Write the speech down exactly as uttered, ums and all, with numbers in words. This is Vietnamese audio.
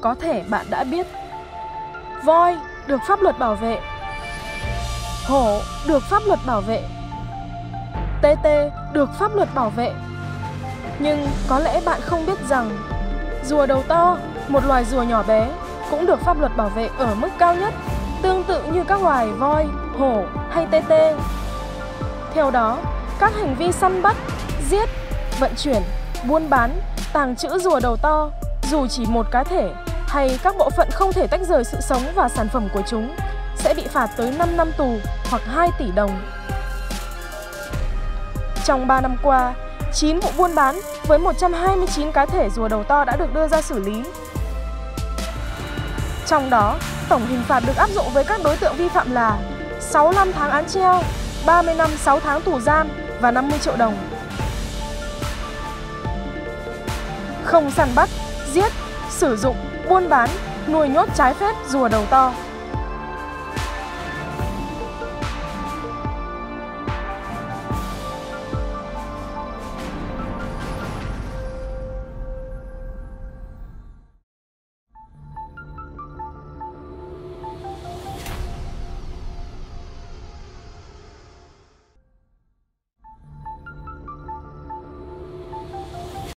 có thể bạn đã biết. Voi được pháp luật bảo vệ, hổ được pháp luật bảo vệ, tê tê được pháp luật bảo vệ. Nhưng có lẽ bạn không biết rằng rùa đầu to, một loài rùa nhỏ bé, cũng được pháp luật bảo vệ ở mức cao nhất, tương tự như các loài voi, hổ hay tê tê. Theo đó, các hành vi săn bắt, giết, vận chuyển, buôn bán, tàng trữ rùa đầu to, dù chỉ một cá thể hay các bộ phận không thể tách rời sự sống và sản phẩm của chúng, sẽ bị phạt tới năm năm tù hoặc hai tỷ đồng. Trong ba năm qua, chín vụ buôn bán với một trăm hai mươi chín cá thể rùa đầu to đã được đưa ra xử lý. Trong đó, tổng hình phạt được áp dụng với các đối tượng vi phạm là sáu mươi lăm tháng án treo, ba mươi năm sáu tháng tù giam và năm mươi triệu đồng. Không săn bắt, giết, sử dụng, buôn bán, nuôi nhốt trái phép rùa đầu to.